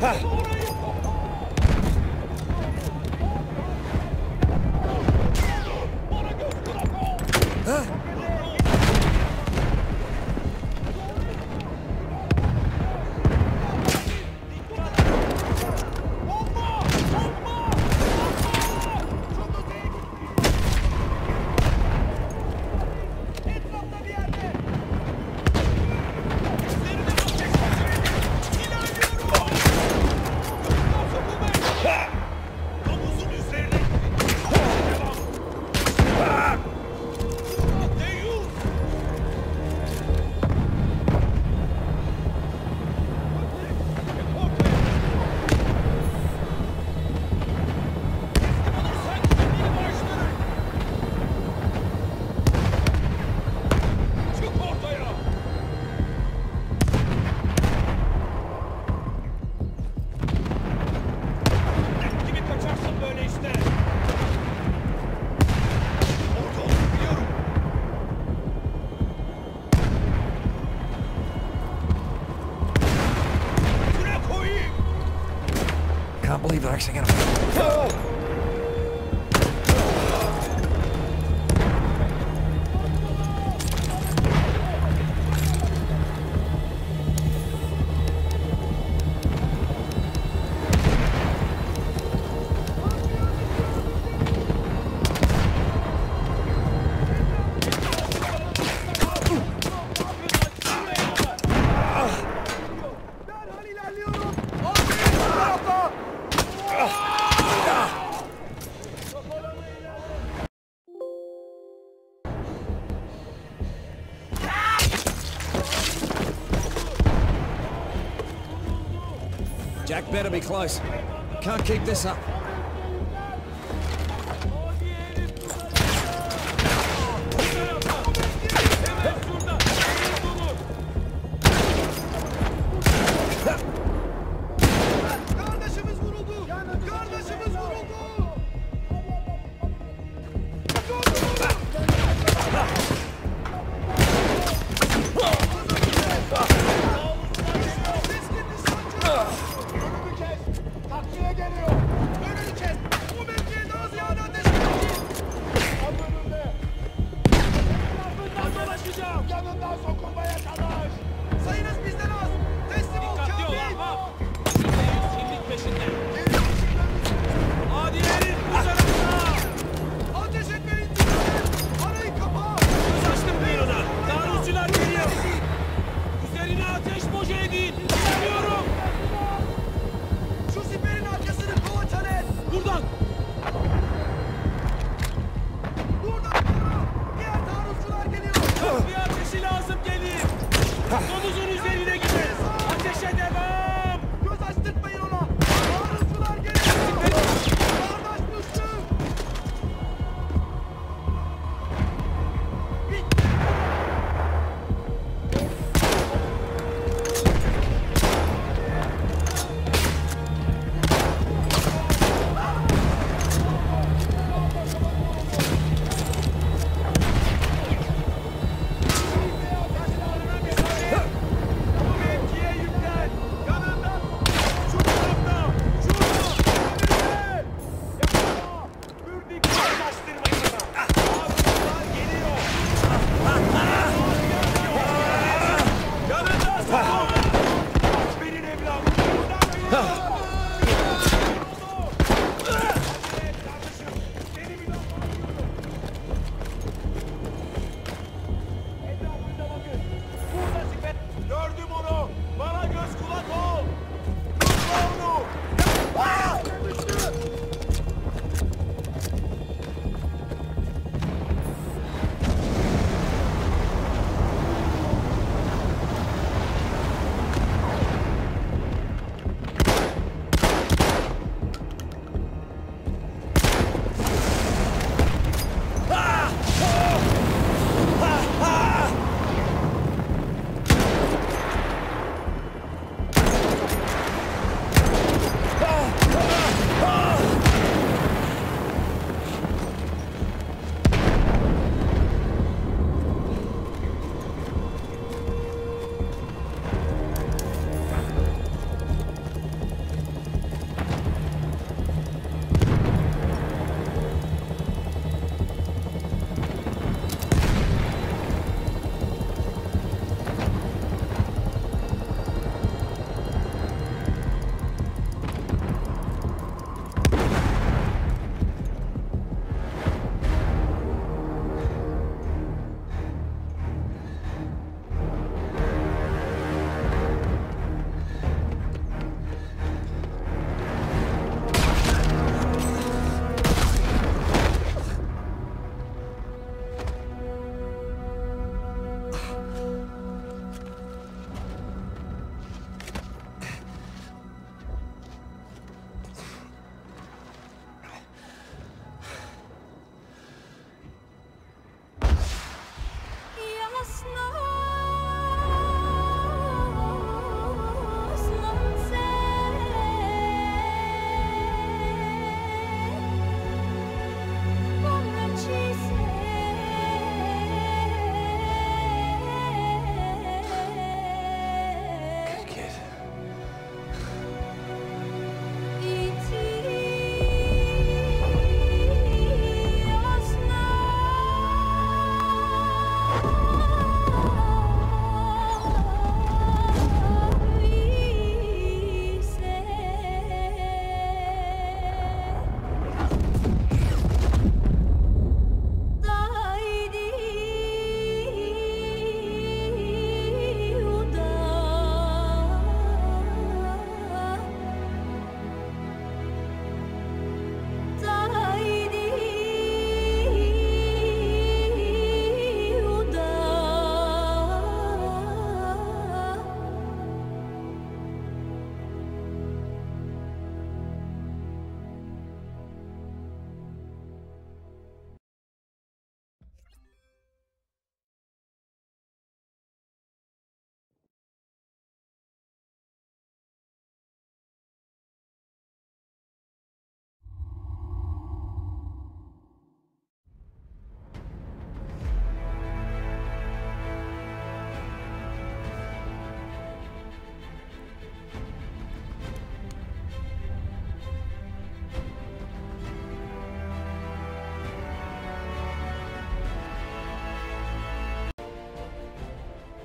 I can't believe they're actually gonna. Oh! Jack better be close. Can't keep this up. Geliyor.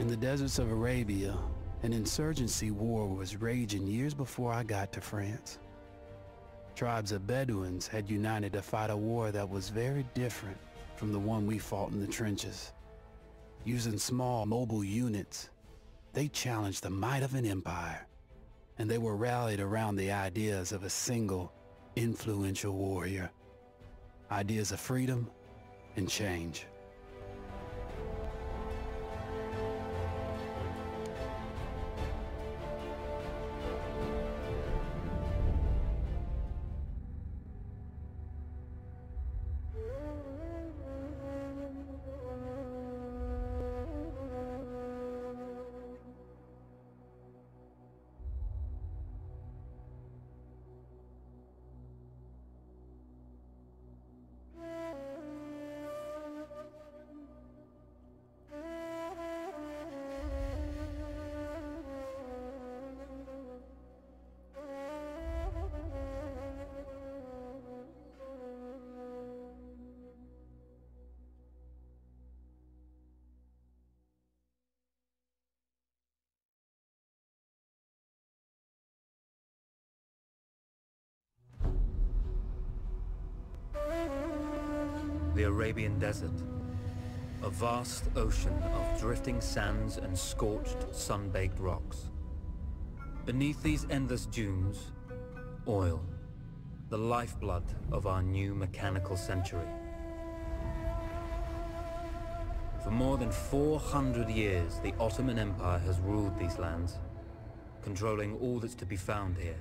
In the deserts of Arabia, an insurgency war was raging years before I got to France. Tribes of Bedouins had united to fight a war that was very different from the one we fought in the trenches. Using small mobile units, they challenged the might of an empire, and they were rallied around the ideas of a single influential warrior. Ideas of freedom and change. The Arabian Desert, a vast ocean of drifting sands and scorched, sun-baked rocks. Beneath these endless dunes, oil, the lifeblood of our new mechanical century. For more than 400 years, the Ottoman Empire has ruled these lands, controlling all that's to be found here.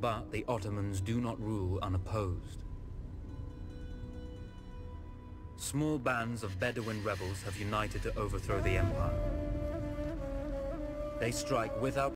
But the Ottomans do not rule unopposed. Small bands of Bedouin rebels have united to overthrow the empire. They strike without